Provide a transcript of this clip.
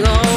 long.